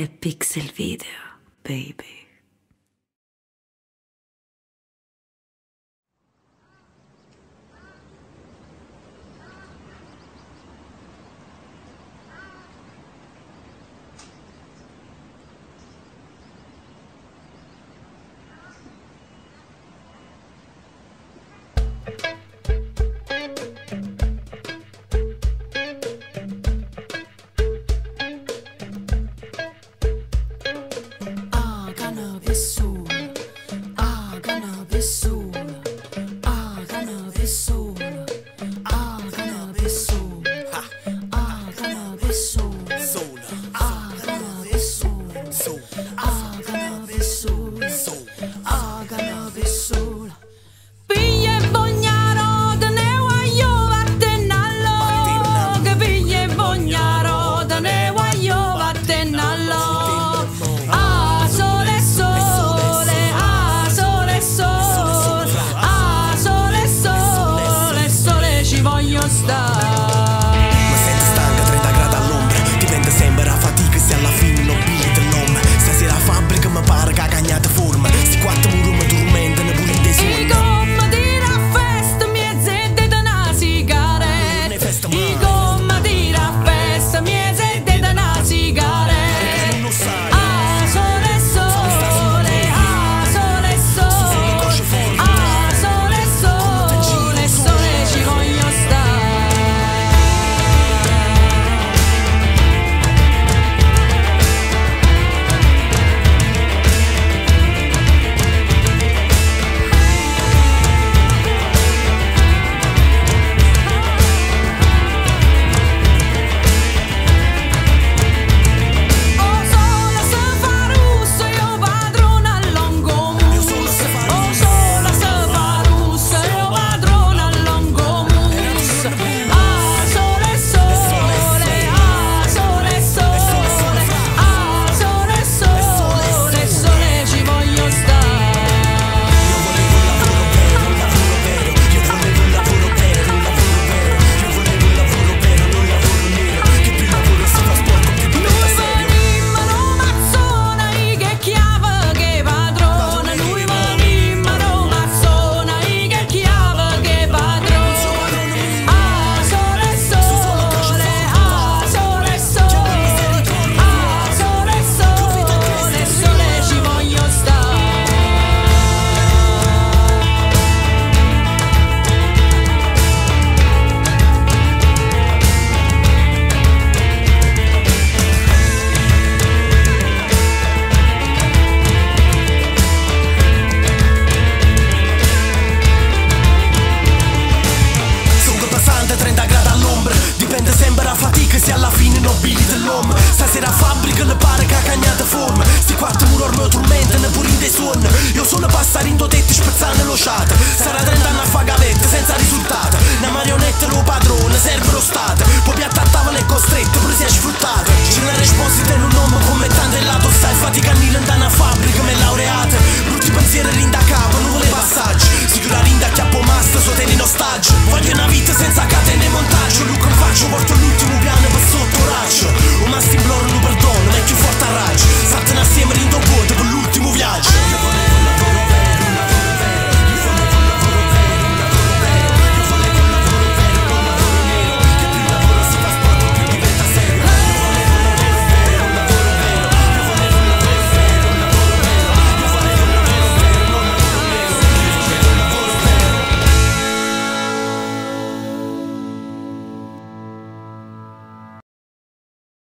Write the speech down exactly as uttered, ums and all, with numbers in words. è Pixel Video, baby. Soul. I